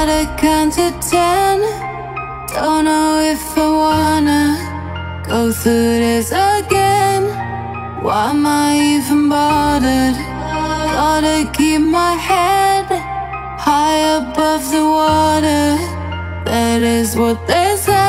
how to count to 10. Don't know if I wanna go through this again. Why am I even bothered? Gotta keep my head high above the water. That is what they said.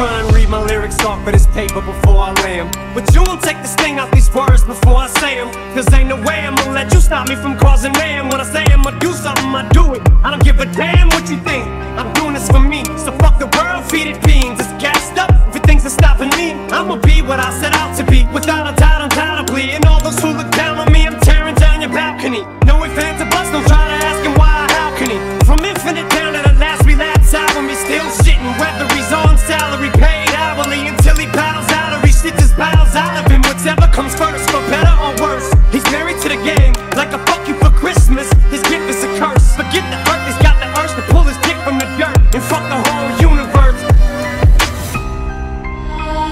Try and read my lyrics off of this paper before I lay 'em, but you won't take this thing out these words before I say 'em. 'Cause ain't no way I'ma let you stop me from causing mayhem. When I say I'ma do something, I do it. I don't give a damn what you think. I'm doing this for me, so fuck the world, feed it beans. It's gassed up, everything's that's stopping me. I'ma be what I set out to be, without a doubt, undoubtedly. And all those who look down on me, I'm tearing down your balcony. No ifs, ands, or buts, don't try to ask him why or how can he. From infinite down to the last relapse album, he's still shitting whether he's on salary, paid hourly, until he bows out of his shit, just bows out of him. Whatever comes first, for better or worse, he's married to the game, like a fuck you for Christmas. His gift is a curse. Forget the earth, he's got the urge to pull his dick from the dirt and fuck the whole universe.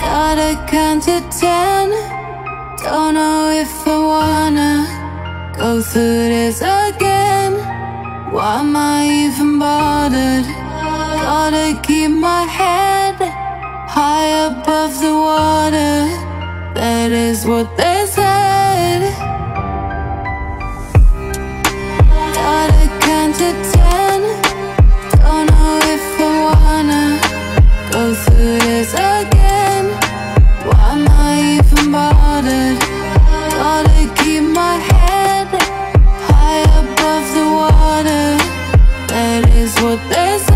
Gotta count to 10. Don't know if I wanna go through this again. Why am I even bothered? Gotta keep my head high above the water, that is what they said. Gotta count to 10. Don't know if I wanna go through this again. Why am I even bothered? Gotta keep my head high above the water, that is what they said.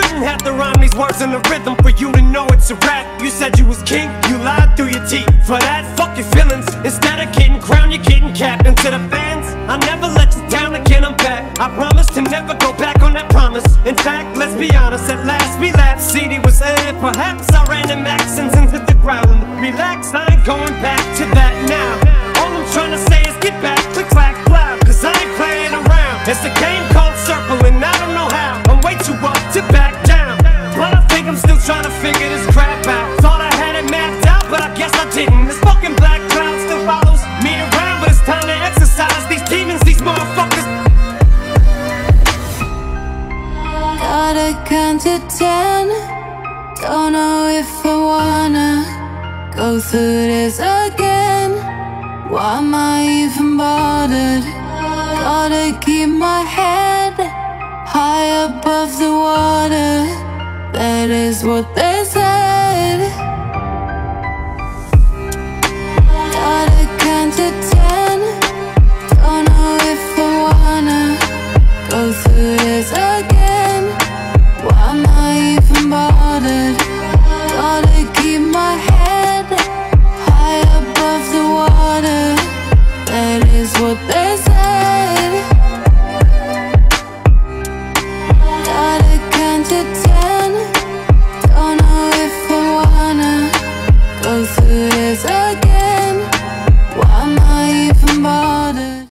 Shouldn't have to rhyme these words in the rhythm for you to know it's a rap. You said you was king, you lied through your teeth. For that, fuck your feelings. Instead of getting crowned, you're getting captain. To the fans, I'll never let you down again, I'm back. I promise to never go back on that promise. In fact, let's be honest, at last we laughed. CD was aired, perhaps I ran them accents into the ground. Relax, I ain't going back to that now. All I'm trying to say is get back, click, clack, clap. 'Cause I ain't playing around. It's a game called circling, I don't know how. I'm way too up to back down, but I think I'm still trying to figure this crap out. Thought I had it mapped out, but I guess I didn't. This fucking black cloud still follows me around, but it's time to exercise these demons, these motherfuckers. Gotta count to 10. Don't know if I wanna go through this again. Why am I even bothered? Gotta keep my head high above the water, that is what they said. Gotta count to 10. Don't know if I wanna go through this again. Why am I even bothered?